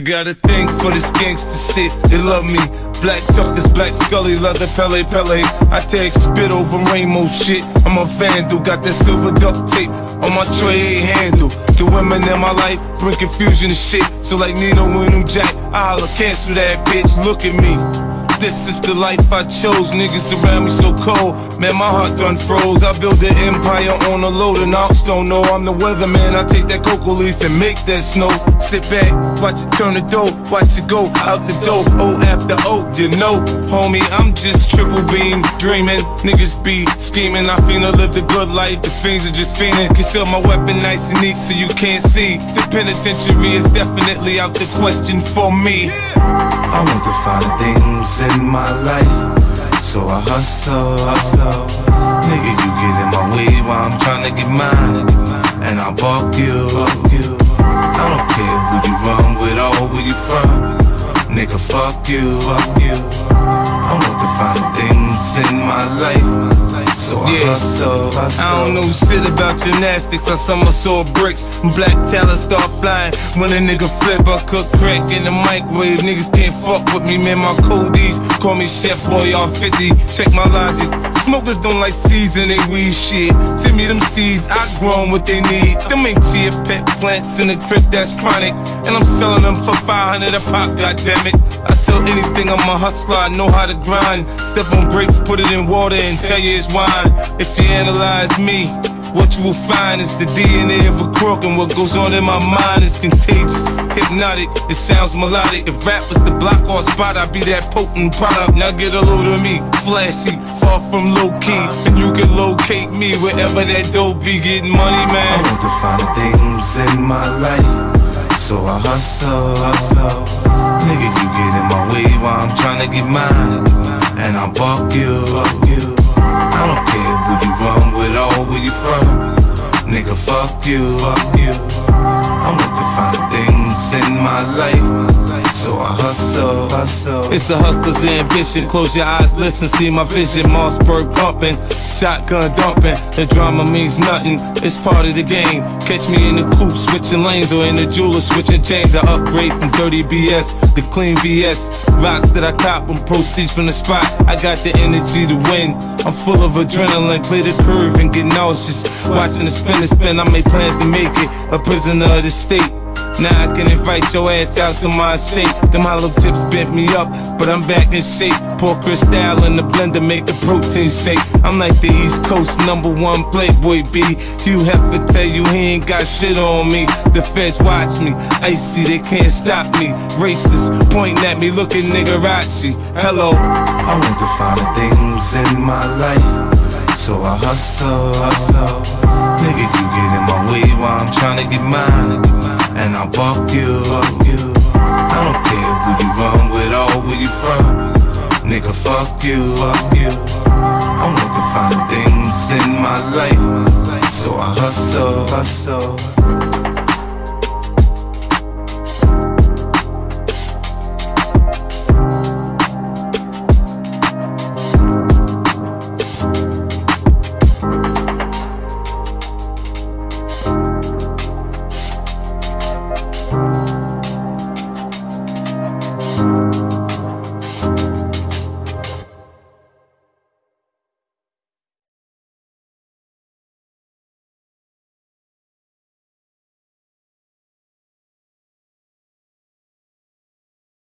motherfucker got a thing for this gangster shit. They love me. Black Tuckers, Black Scully, Leather Pele Pele. I take spit over rainbow shit. I'm a vandal, got that silver duct tape on my tray handle. The women in my life bring confusion and shit. So like Nino and New Jack, I holla, cancel that bitch, look at me. This is the life I chose, niggas around me so cold. Man, my heart done froze. I build an empire on a load and ox don't know I'm the weatherman. I take that cocoa leaf and make that snow. Sit back, watch it turn the dough, watch it go out the door, O after O, you know. Homie, I'm just triple beam, dreaming. Niggas be scheming, I finna live the good life. The fiends are just fiending. Conceal my weapon nice and neat so you can't see. The penitentiary is definitely out the question for me. I want the finer things in my life, so I hustle, hustle. Nigga, you get in my way while I'm tryna get mine, and I'll buck you. I don't care who you run with or where you from, nigga, fuck you. I want the finer things in my life. So I hustle. I don't know shit about gymnastics. I summer saw bricks. Black talent start flying. When a nigga flip, I cook crack in the microwave. Niggas can't fuck with me, man. My codies call me Chef Boyard 50. Check my logic. Smokers don't like seasoning weed shit. Send me them seeds. I grown what they need. Them ain't chia pet plants in the crib that's chronic. And I'm selling them for 500 a pop. Goddammit. I sell anything. I'm a hustler. I know how to grind. Step on grapes, put it in water, and tell you it's wine. If you analyze me, what you will find is the DNA of a crook, and what goes on in my mind is contagious, hypnotic, it sounds melodic. If rap was the block or spot, I'd be that potent product. Now get a load of me, flashy, far from low-key, and you can locate me wherever that dough be. Getting money, man. I want the finer things in my life, so I hustle, hustle. Nigga, you get in my way while I'm trying to get mine, and I'll buck you. I don't care who you run with or where you from, nigga, fuck you, I want the finer things in my life, so I hustle. It's a hustler's ambition. Close your eyes, listen, see my vision. Mossberg pumping, shotgun dumping. The drama means nothing, it's part of the game. Catch me in the coupe, switching lanes, or in the jeweler, switching chains. I upgrade from dirty BS to clean BS. Rocks that I cop and proceeds from the spot. I got the energy to win. I'm full of adrenaline, play the curve and get nauseous. Watching the spin and spin, I made plans to make it. A prisoner of the state. Now I can invite your ass out to my estate. Them hollow tips bent me up, but I'm back in shape. Pour Cristal in the blender, make the protein shake. I'm like the East Coast #1 Playboy B. Hugh Hefner tell you he ain't got shit on me. The feds watch me, icy, they can't stop me. Racists pointing at me, looking niggerazzi. Hello. I want the finer things in my life, so I hustle. Nigga, you get in my way while I'm trying to get mine, and I'll buck you. I don't care who you run with or where you from, nigga, fuck you. I want the finer things in my life, so I hustle.